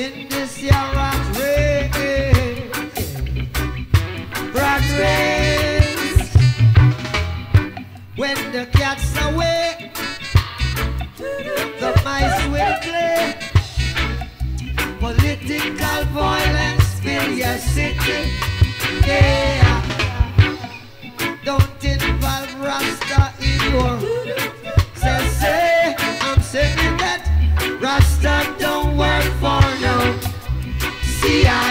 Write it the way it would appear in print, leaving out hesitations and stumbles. in this here rat race. Rat race. When the cat's away, the mice will play. Political violence fill your city. Yeah. Don't involve Rasta in your say. I'm saying that Rasta don't work for no CIA.